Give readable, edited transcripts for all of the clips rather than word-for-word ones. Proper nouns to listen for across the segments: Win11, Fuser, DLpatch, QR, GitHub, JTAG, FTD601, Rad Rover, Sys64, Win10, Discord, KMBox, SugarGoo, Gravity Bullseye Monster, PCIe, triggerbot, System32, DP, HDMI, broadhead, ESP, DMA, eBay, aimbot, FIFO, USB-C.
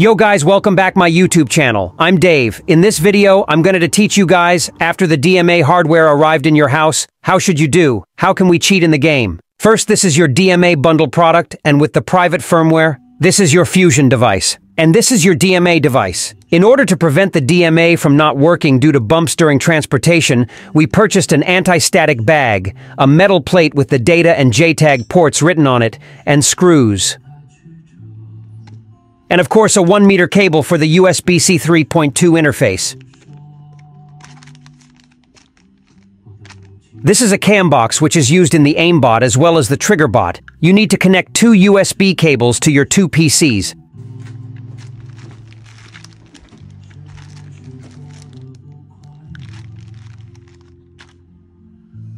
Yo guys, welcome back my YouTube channel. I'm Dave. In this video, I'm going to teach you guys, after the DMA hardware arrived in your house, how should you do? How can we cheat in the game? First, this is your DMA bundle product, and with the private firmware, this is your Fusion device. And this is your DMA device. In order to prevent the DMA from not working due to bumps during transportation, we purchased an anti-static bag, a metal plate with the data and JTAG ports written on it, and screws. And of course a 1-meter cable for the USB-C 3.2 interface. This is a KMBox which is used in the aimbot as well as the triggerbot. You need to connect 2 USB cables to your 2 PCs.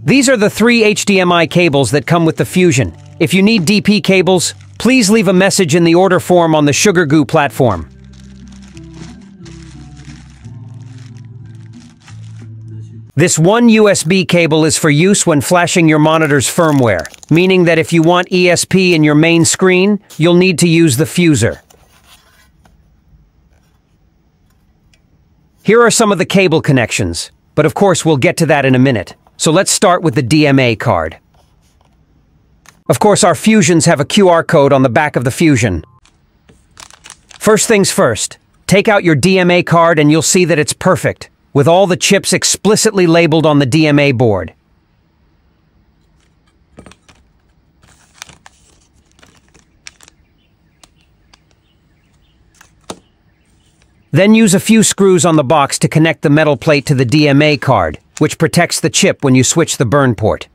These are the 3 HDMI cables that come with the Fusion. If you need DP cables, please leave a message in the order form on the SugarGoo platform. This one USB cable is for use when flashing your monitor's firmware, meaning that if you want ESP in your main screen, you'll need to use the Fuser. Here are some of the cable connections, but of course we'll get to that in a minute. So let's start with the DMA card. Of course, our Fusions have a QR code on the back of the Fusion. First things first, take out your DMA card and you'll see that it's perfect, with all the chips explicitly labeled on the DMA board. Then use a few screws on the box to connect the metal plate to the DMA card, which protects the chip when you switch the burn port.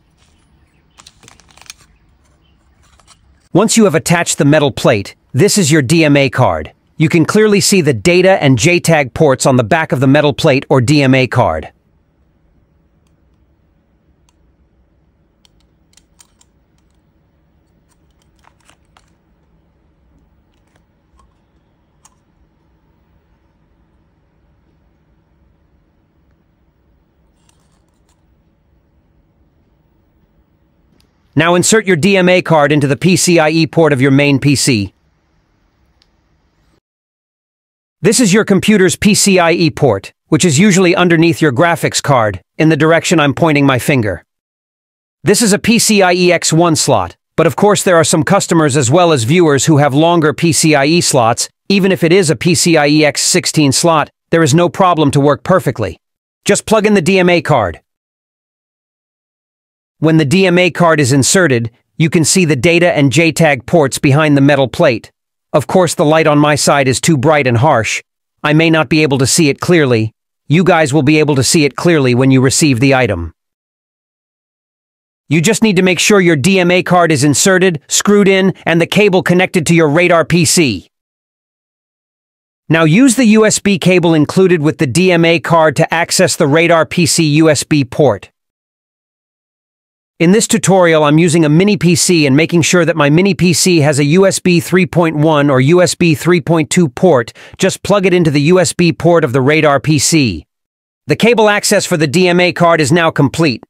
Once you have attached the metal plate, this is your DMA card. You can clearly see the data and JTAG ports on the back of the metal plate or DMA card. Now insert your DMA card into the PCIe port of your main PC. This is your computer's PCIe port, which is usually underneath your graphics card, in the direction I'm pointing my finger. This is a PCIe X1 slot, but of course there are some customers as well as viewers who have longer PCIe slots. Even if it is a PCIe X16 slot, there is no problem to work perfectly. Just plug in the DMA card. When the DMA card is inserted, you can see the data and JTAG ports behind the metal plate. Of course, the light on my side is too bright and harsh. I may not be able to see it clearly. You guys will be able to see it clearly when you receive the item. You just need to make sure your DMA card is inserted, screwed in, and the cable connected to your radar PC. Now use the USB cable included with the DMA card to access the radar PC USB port. In this tutorial, I'm using a mini PC and making sure that my mini PC has a USB 3.1 or USB 3.2 port. Just plug it into the USB port of the radar PC. The cable access for the DMA card is now complete.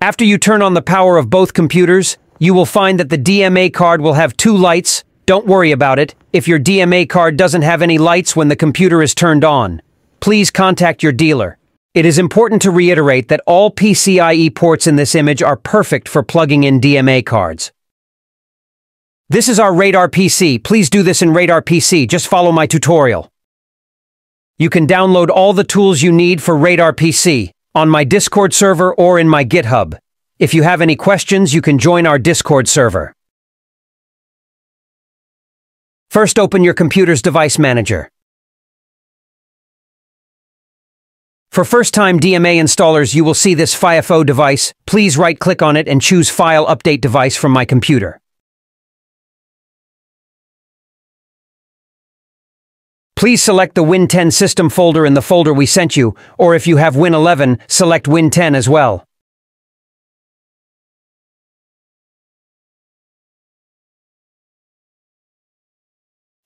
After you turn on the power of both computers, you will find that the DMA card will have 2 lights. Don't worry about it if your DMA card doesn't have any lights when the computer is turned on. Please contact your dealer. It is important to reiterate that all PCIe ports in this image are perfect for plugging in DMA cards. This is our radar PC. Please do this in radar PC. Just follow my tutorial. You can download all the tools you need for radar PC on my Discord server or in my GitHub. If you have any questions, you can join our Discord server. First, open your computer's device manager. For first-time DMA installers, you will see this FIFO device. Please right-click on it and choose File Update Device from my computer. Please select the Win10 system folder in the folder we sent you, or if you have Win11, select Win10 as well.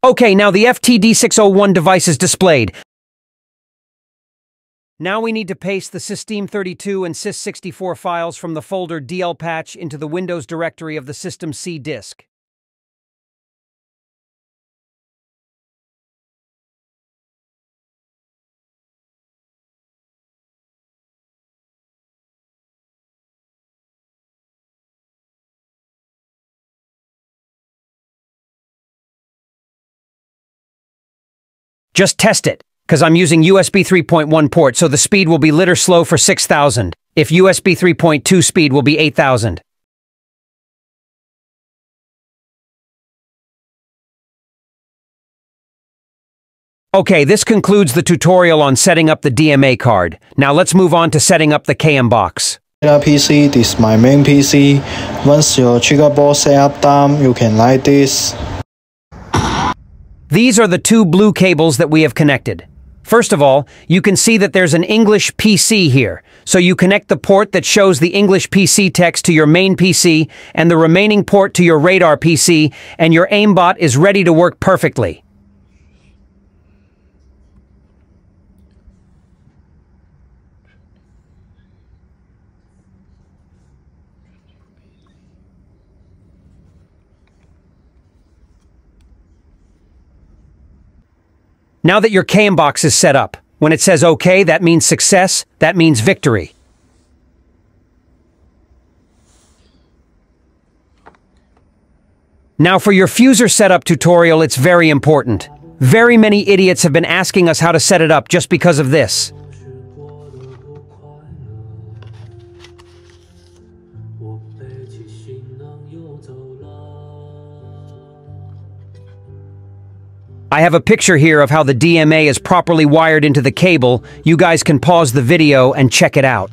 Okay, now the FTD601 device is displayed. Now we need to paste the System32 and Sys64 files from the folder DLpatch into the Windows directory of the System C disk. Just test it, because I'm using USB 3.1 port, so the speed will be litter slow for 6,000. If USB 3.2 speed will be 8,000. Okay, this concludes the tutorial on setting up the DMA card. Now let's move on to setting up the KMBox. PC, this is my main PC. Once your triggerbot setup down, you can like this. These are the two blue cables that we have connected. First of all, you can see that there's an English PC here, so you connect the port that shows the English PC text to your main PC and the remaining port to your radar PC, and your aimbot is ready to work perfectly. Now that your KMBox is set up, when it says OK, that means success, that means victory. Now for your Fuser setup tutorial, it's very important. Very many idiots have been asking us how to set it up just because of this. I have a picture here of how the DMA is properly wired into the cable. You guys can pause the video and check it out.